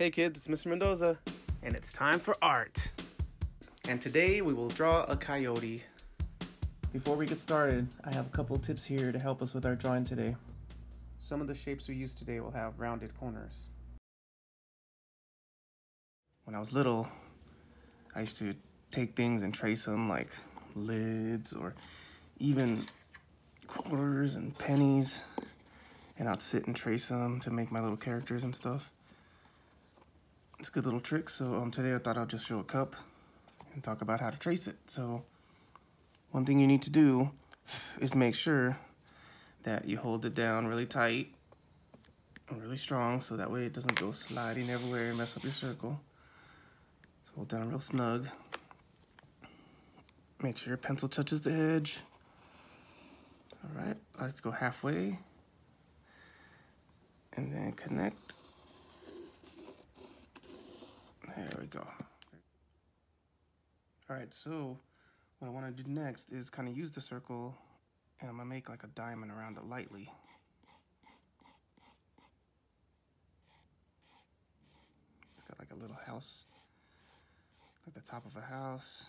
Hey kids, it's Mr. Mendoza, and it's time for art. And today we will draw a coyote. Before we get started, I have a couple tips here to help us with our drawing today. Some of the shapes we use today will have rounded corners. When I was little, I used to take things and trace them, like lids or even quarters and pennies, and I'd sit and trace them to make my little characters and stuff. It's a good little trick, so today I thought I'll just show a cup and talk about how to trace it. So one thing you need to do is make sure that you hold it down really tight and really strong, so that way it doesn't go sliding everywhere and mess up your circle. So hold down real snug. Make sure your pencil touches the edge. All right, let's go halfway and then connect. There we go. All right, so what I want to do next is kind of use the circle, and I'm going to make like a diamond around it lightly. It's got like a little house, like the top of a house.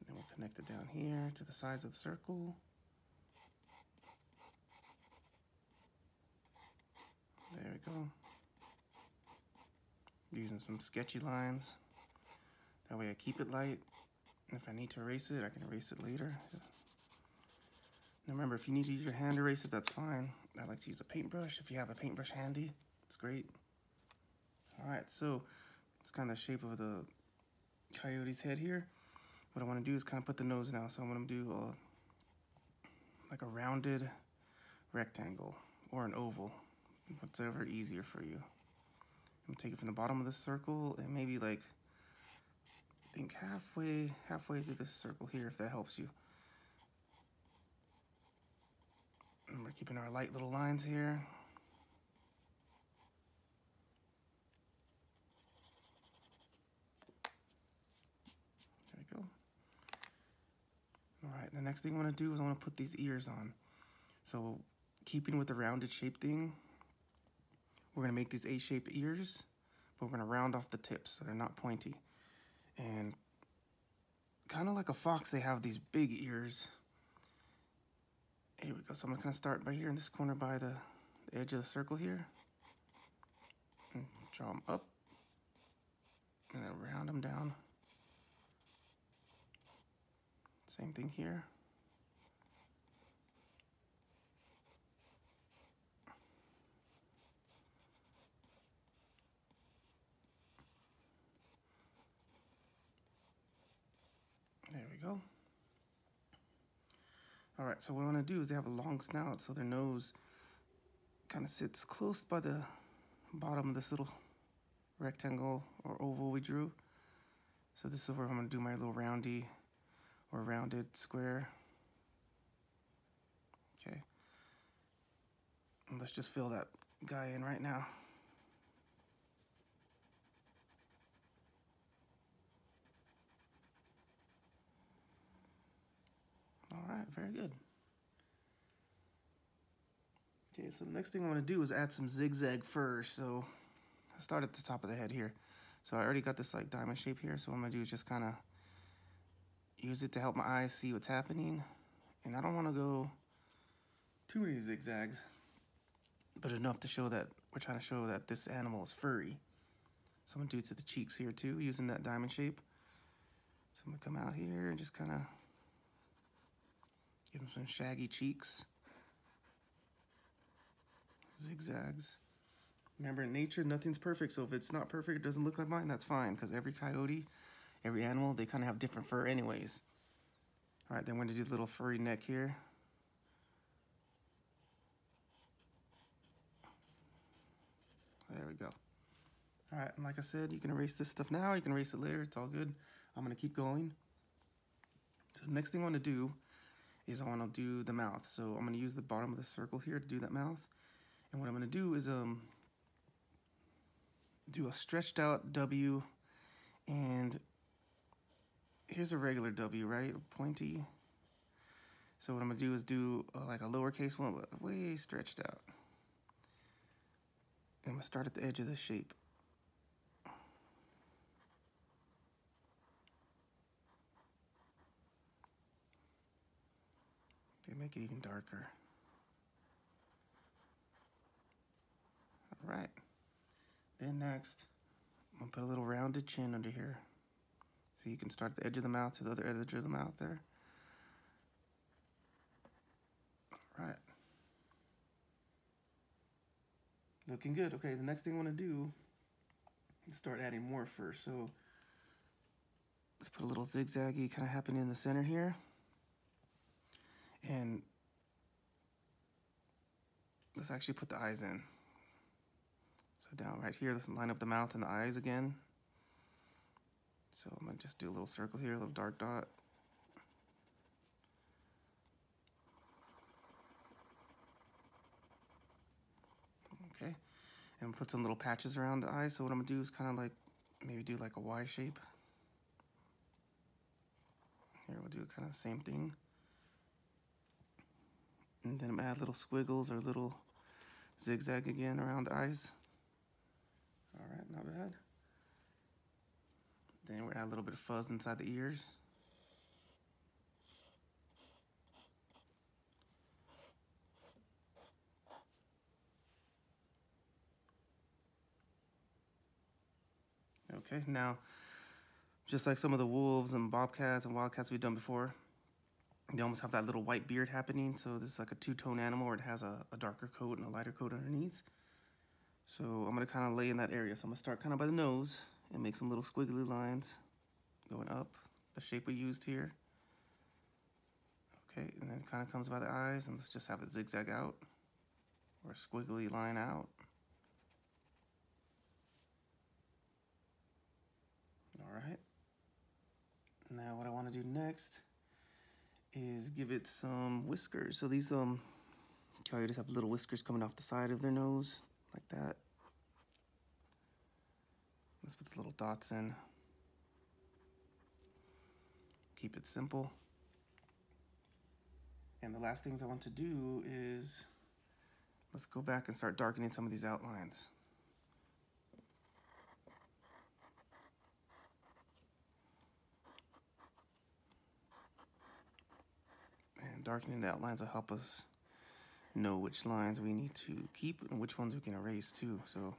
And then we'll connect it down here to the sides of the circle. There we go. Using some sketchy lines. That way I keep it light. And if I need to erase it, I can erase it later. Now remember, if you need to use your hand to erase it, that's fine. I like to use a paintbrush. If you have a paintbrush handy, it's great. All right, so it's kind of the shape of the coyote's head here. What I want to do is kind of put the nose now. So I'm going to do like a rounded rectangle or an oval, whatever easier for you. I'm gonna take it from the bottom of the circle and maybe like, I think halfway through this circle here, if that helps you. And we're keeping our light little lines here. There we go. All right, the next thing I wanna do is I wanna put these ears on. So keeping with the rounded shape thing, we're gonna make these A-shaped ears, but we're gonna round off the tips so they're not pointy. And kind of like a fox, they have these big ears. Here we go, so I'm gonna start by here in this corner by the edge of the circle here. And draw them up, and then round them down. Same thing here. Go. All right, so what I want to do is they have a long snout, so their nose kind of sits close by the bottom of this little rectangle or oval we drew. So this is where I'm going to do my little roundy or rounded square. Okay. And let's just fill that guy in right now. Very good. Okay, so the next thing I want to do is add some zigzag fur. So I start at the top of the head here. So I already got this like diamond shape here. So what I'm gonna do is just kind of use it to help my eyes see what's happening. And I don't want to go too many zigzags, but enough to show that we're trying to show that this animal is furry. So I'm gonna do it to the cheeks here too, using that diamond shape. So I'm gonna come out here and just kind of give them some shaggy cheeks. Zigzags. Remember, in nature, nothing's perfect. So if it's not perfect, it doesn't look like mine, that's fine. Because every coyote, every animal, they kind of have different fur anyways. All right, then we're going to do the little furry neck here. There we go. All right, and like I said, you can erase this stuff now. You can erase it later. It's all good. I'm going to keep going. So the next thing I want to do is I want to do the mouth. So I'm going to use the bottom of the circle here to do that mouth. And what I'm going to do is do a stretched out W, and here's a regular W, right? Pointy. So what I'm going to do is do like a lowercase one, but way stretched out. And I'm going to start at the edge of this shape. make it even darker. All right. Then next, I'm gonna put a little rounded chin under here. So you can start at the edge of the mouth to the other edge of the mouth there. All right. Looking good. Okay, the next thing I wanna do is start adding more fur. So let's put a little zigzaggy kind of happening in the center here. And let's actually put the eyes in. So down right here, let's line up the mouth and the eyes again. So I'm gonna just do a little circle here, a little dark dot. Okay, and put some little patches around the eyes. So what I'm gonna do is kind of like, maybe do like a Y shape. Here we'll do kind of the same thing. And then I'm gonna add little squiggles or little zigzag again around the eyes. All right, not bad. Then we're gonna add a little bit of fuzz inside the ears. Okay, now, just like some of the wolves and bobcats and wildcats we've done before, they almost have that little white beard happening. So this is like a two-tone animal where it has a darker coat and a lighter coat underneath. So I'm gonna kind of lay in that area. So I'm gonna start kind of by the nose and make some little squiggly lines going up, the shape we used here. Okay, and then it kind of comes by the eyes, and let's just have it zigzag out or a squiggly line out. All right. Now what I wanna do next is give it some whiskers. So these coyotes have little whiskers coming off the side of their nose, like that. Let's put the little dots in. Keep it simple. And the last things I want to do is, let's go back and start darkening some of these outlines. Darkening the outlines will help us know which lines we need to keep and which ones we can erase too. So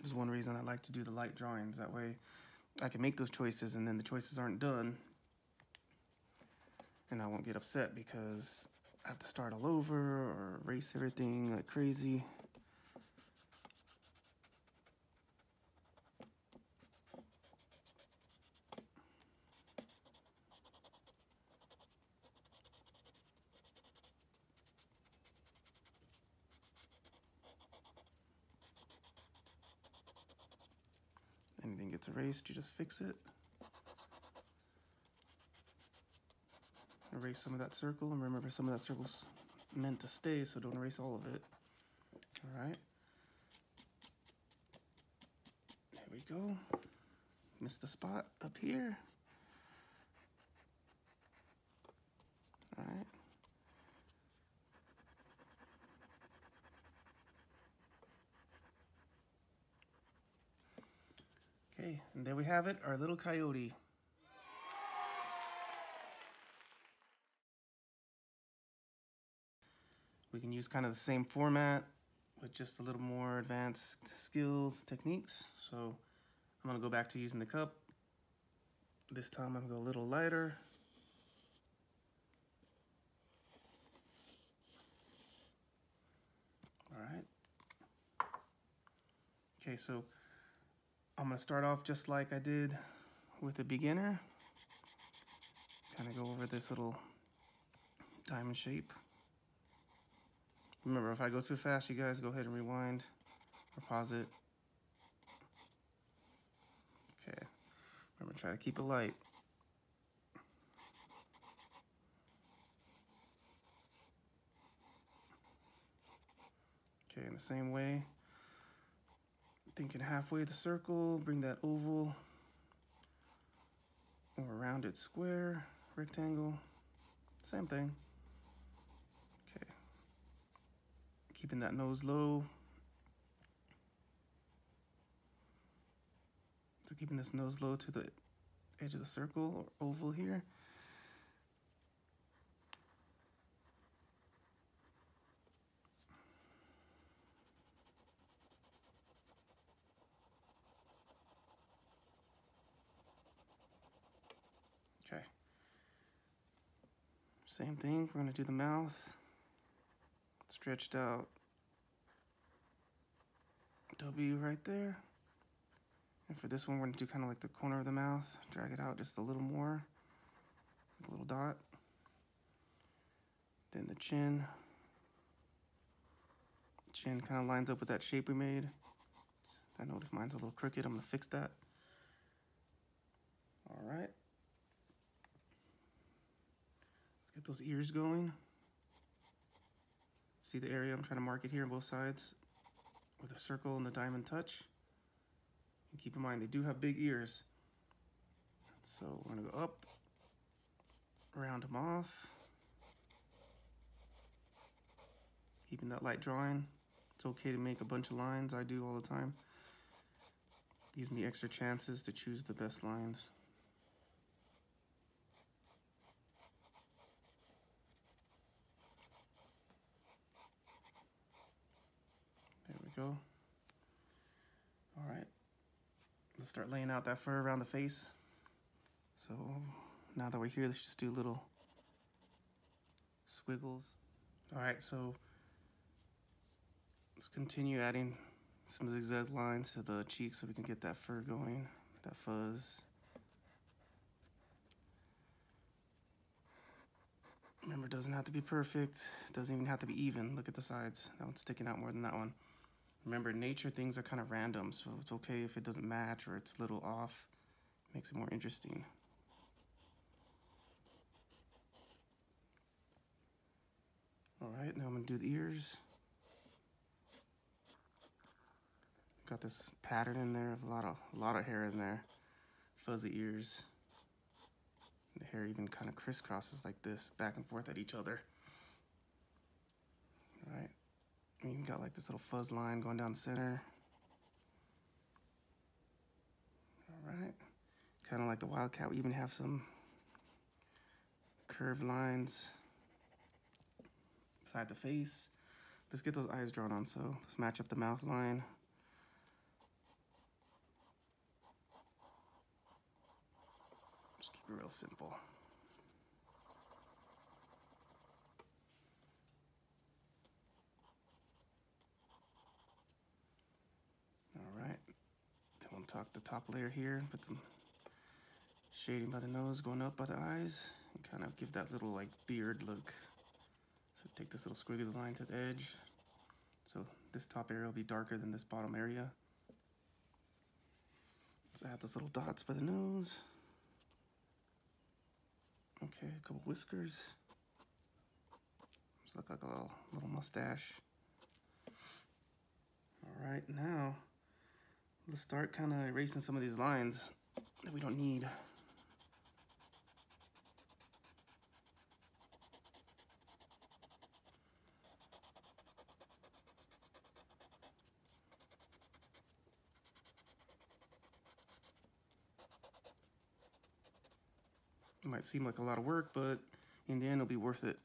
there's one reason I like to do the light drawings. That way I can make those choices, and then the choices aren't done and I won't get upset because I have to start all over or erase everything like crazy. Anything gets erased, you just fix it. Erase some of that circle, and remember some of that circle's meant to stay, so don't erase all of it. All right. There we go. Missed a spot up here. All right. Okay, and there we have it, our little coyote. We can use kind of the same format with just a little more advanced skills, techniques. So I'm gonna go back to using the cup. This time I'm gonna go a little lighter. All right. Okay, so I'm gonna start off just like I did with a beginner. Kind of go over this little diamond shape. Remember, if I go too fast, you guys go ahead and rewind or pause it. Okay, remember, try to keep it light. Okay, in the same way, thinking halfway the circle, bring that oval or a rounded square, rectangle, same thing. keeping that nose low. So keeping this nose low to the edge of the circle or oval here. Okay. Same thing, we're gonna do the mouth. Stretched out W right there. And for this one, we're gonna do kind of like the corner of the mouth, drag it out just a little more, a little dot. Then the chin. Chin kind of lines up with that shape we made. I noticed mine's a little crooked, I'm gonna fix that. All right. Let's get those ears going. See the area I'm trying to mark it here on both sides with a circle and the diamond touch. And keep in mind, they do have big ears. So we're gonna go up, round them off. Keeping that light drawing. It's okay to make a bunch of lines. I do all the time. Gives me extra chances to choose the best lines. Go. All right, let's start laying out that fur around the face. So now that we're here, let's just do little squiggles. All right, so let's continue adding some zigzag lines to the cheek so we can get that fur going, that fuzz. Remember, it doesn't have to be perfect. It doesn't even have to be even. Look at the sides. That one's sticking out more than that one. Remember, in nature, things are kind of random, so it's okay if it doesn't match or it's a little off. It makes it more interesting. All right, now I'm gonna do the ears. Got this pattern in there of a lot of hair in there. Fuzzy ears. The hair even kind of crisscrosses like this, back and forth at each other. All right. You've got like this little fuzz line going down the center. All right, kind of like the wildcat, we even have some curved lines beside the face. Let's get those eyes drawn on, so let's match up the mouth line. Just keep it real simple. Tuck the top layer here, put some shading by the nose, going up by the eyes, and kind of give that little like beard look. So take this little squiggly line to the edge. So this top area will be darker than this bottom area. So add those little dots by the nose. Okay, a couple whiskers. Just look like a little mustache. All right, now let's start kind of erasing some of these lines that we don't need. It might seem like a lot of work, but in the end, it'll be worth it.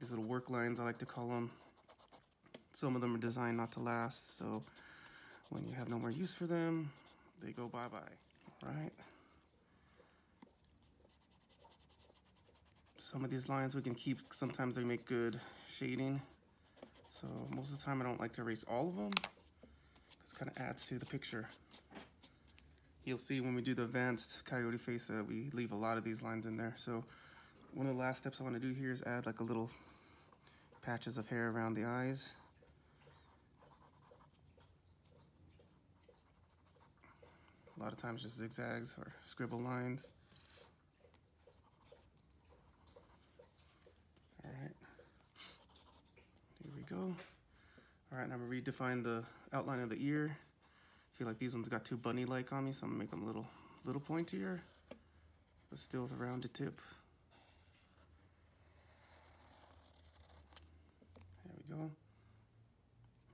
These little work lines, I like to call them. Some of them are designed not to last, so when you have no more use for them, they go bye-bye, right? Some of these lines we can keep. Sometimes they make good shading. So most of the time I don't like to erase all of them, because it kind of adds to the picture. You'll see when we do the advanced coyote face that we leave a lot of these lines in there. So one of the last steps I want to do here is add like a little patches of hair around the eyes. A lot of times just zigzags or scribble lines. All right, here we go. All right, now I'm gonna redefine the outline of the ear. I feel like these ones got too bunny-like on me, so I'm gonna make them a little pointier, but still with a rounded tip. There we we go.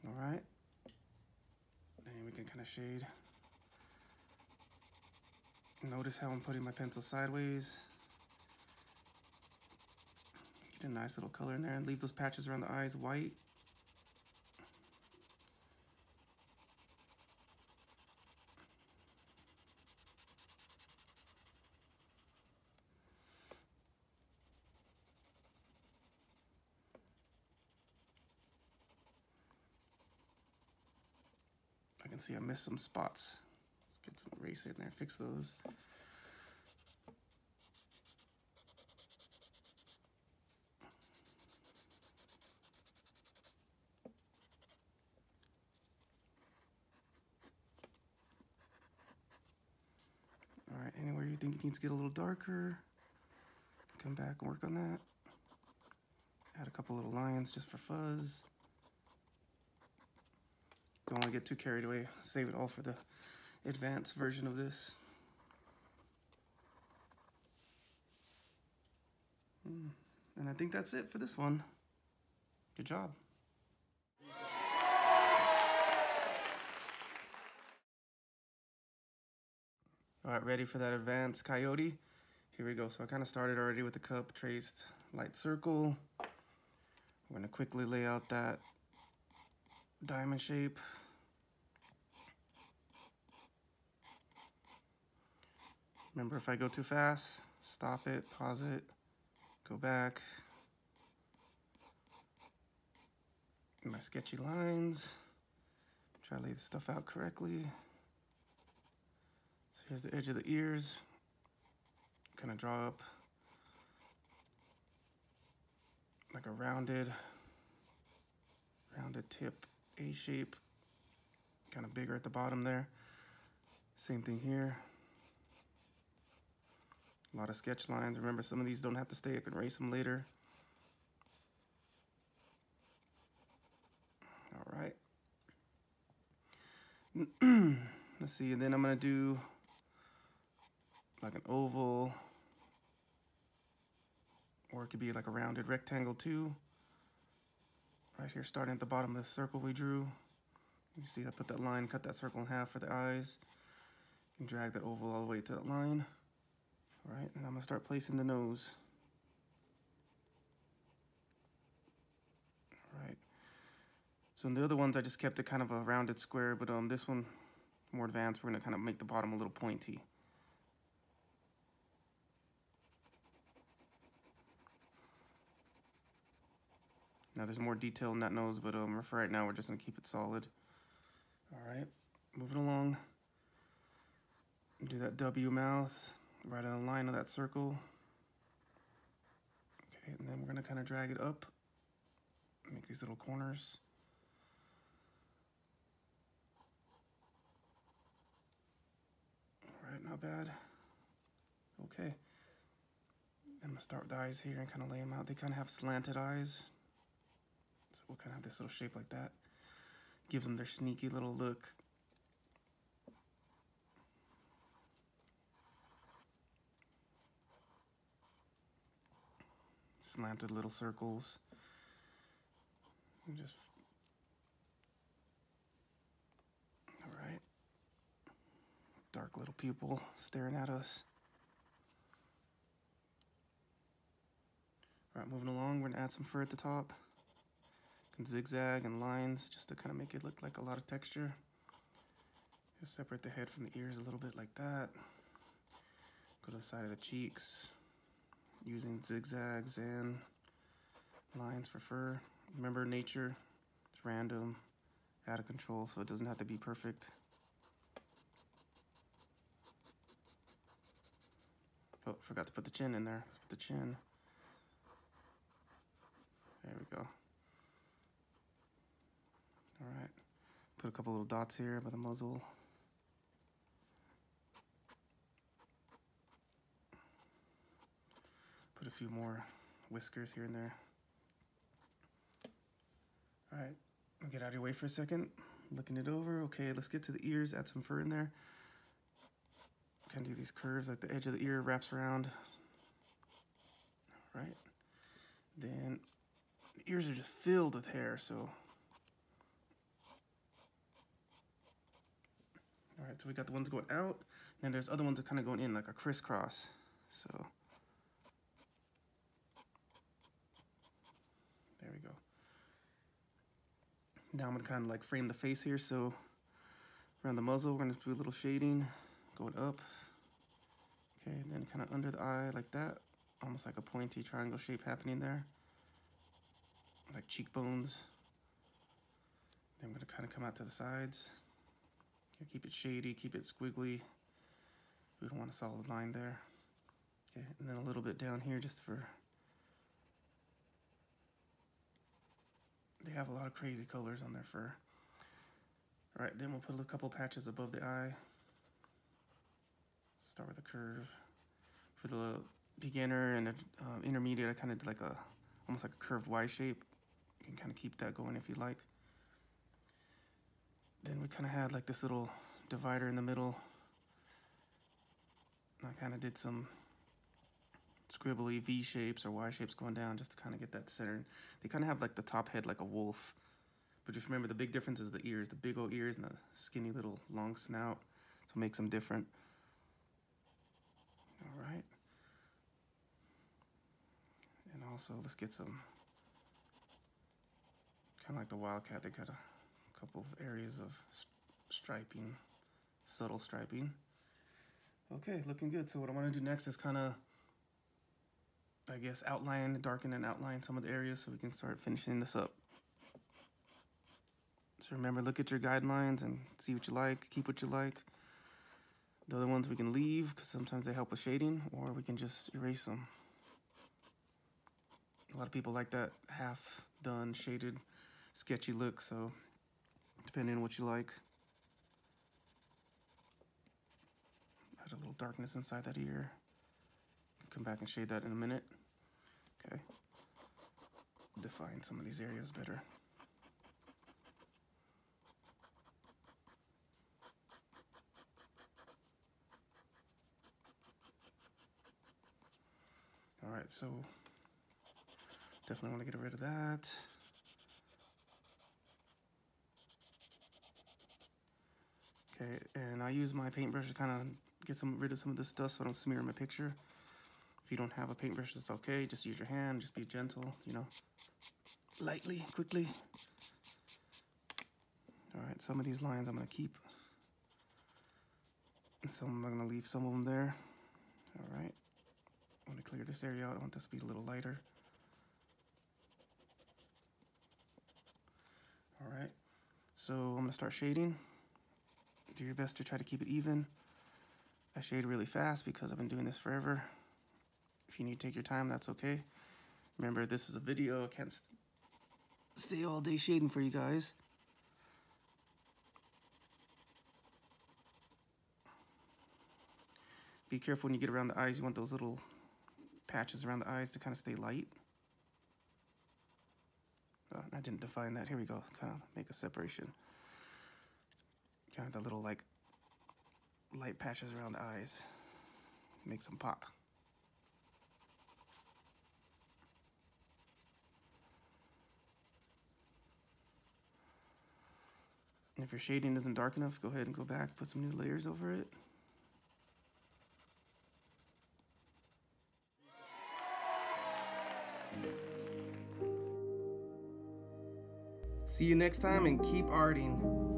All right. And we can kind of shade. Notice how I'm putting my pencil sideways. Get a nice little color in there and leave those patches around the eyes white. I can see I missed some spots. Let's get some eraser in there, fix those. All right, anywhere you think it needs to get a little darker, come back and work on that. Add a couple little lines just for fuzz. Don't want to get too carried away. Save it all for the advanced version of this. And I think that's it for this one. Good job. All right, ready for that advanced coyote? Here we go. So I kind of started already with the cup, traced light circle. I'm going to quickly lay out that diamond shape. Remember, if I go too fast, stop it, pause it, go back. My sketchy lines. Try to lay the stuff out correctly. So here's the edge of the ears. Kind of draw up like a rounded tip. A shape, kind of bigger at the bottom there. Same thing here. A lot of sketch lines. Remember, some of these don't have to stay. I can erase them later. All right. Let's see, and then I'm gonna do like an oval, or it could be like a rounded rectangle too. Right here, starting at the bottom of the circle we drew. You see I put that line, cut that circle in half for the eyes. You can drag that oval all the way to that line. All right, and I'm gonna start placing the nose. All right. So in the other ones, I just kept it kind of a rounded square, but this one, more advanced, we're gonna kind of make the bottom a little pointy. Now there's more detail in that nose, but for right now, we're just gonna keep it solid. All right, moving along. Do that W mouth, right on the line of that circle. Okay, and then we're gonna kind of drag it up, make these little corners. All right, not bad. Okay, I'm gonna start with the eyes here and kind of lay them out. They kind of have slanted eyes. So we'll kind of have this little shape like that. Give them their sneaky little look. Slanted little circles. And just... All right. Dark little pupil staring at us. All right, moving along, we're gonna add some fur at the top. And zigzag and lines just to kind of make it look like a lot of texture. Just separate the head from the ears a little bit like that. Go to the side of the cheeks using zigzags and lines for fur. Remember, nature, it's random, out of control, so it doesn't have to be perfect. Oh, forgot to put the chin in there. Let's put the chin. There we go. All right, put a couple little dots here by the muzzle. Put a few more whiskers here and there. All right, I'll get out of your way for a second. Looking it over, okay, let's get to the ears, add some fur in there. Kind of do these curves, like the edge of the ear wraps around. All right, then My ears are just filled with hair, so. All right, so we got the ones going out, and there's other ones that kind of going in, like a crisscross, so. There we go. Now I'm gonna kind of like frame the face here, so around the muzzle, we're gonna do a little shading, going up. Okay, and then kind of under the eye like that, almost like a pointy triangle shape happening there. Like cheekbones. Then I'm gonna kind of come out to the sides. Okay, keep it shady, keep it squiggly. We don't want a solid line there. Okay, and then a little bit down here just for. They have a lot of crazy colors on their fur. All right, then we'll put a couple patches above the eye. Start with a curve. For the beginner and intermediate, I kind of did like a, almost like a curved Y shape. You can kind of keep that going if you like. Then we kind of had like this little divider in the middle. And I kind of did some scribbly V shapes or Y shapes going down just to kind of get that centered. They kind of have like the top head like a wolf. But just remember the big difference is the ears, the big old ears and the skinny little long snout. So it makes them different. All right. And also let's get some, kind of like the Wildcat, they got a couple of areas of striping, subtle striping. Okay, looking good. So what I want to do next is kind of, I guess, outline, darken and outline some of the areas so we can start finishing this up. So remember, look at your guidelines and see what you like, keep what you like. The other ones we can leave because sometimes they help with shading, or we can just erase them. A lot of people like that half done, shaded, sketchy look, so depending on what you like. Add a little darkness inside that ear. Come back and shade that in a minute. Okay. Define some of these areas better. All right, so definitely want to get rid of that. Okay, and I use my paintbrush to kind of get rid of some of this dust so I don't smear my picture. If you don't have a paintbrush, that's okay. Just use your hand, just be gentle, you know, lightly, quickly. All right, some of these lines I'm gonna keep. And some I'm gonna leave some of them there. All right. I want to clear this area out. I want this to be a little lighter. All right, so I'm going to start shading. Do your best to try to keep it even. I shade really fast because I've been doing this forever. If you need to take your time, that's okay. Remember, this is a video. I can't stay all day shading for you guys. Be careful when you get around the eyes. You want those little patches around the eyes to kind of stay light. Oh, I didn't define that. Here we go. Kind of make a separation. Kind of the little like light patches around the eyes. Make some pop. And if your shading isn't dark enough, go ahead and go back, put some new layers over it. See you next time and keep arting.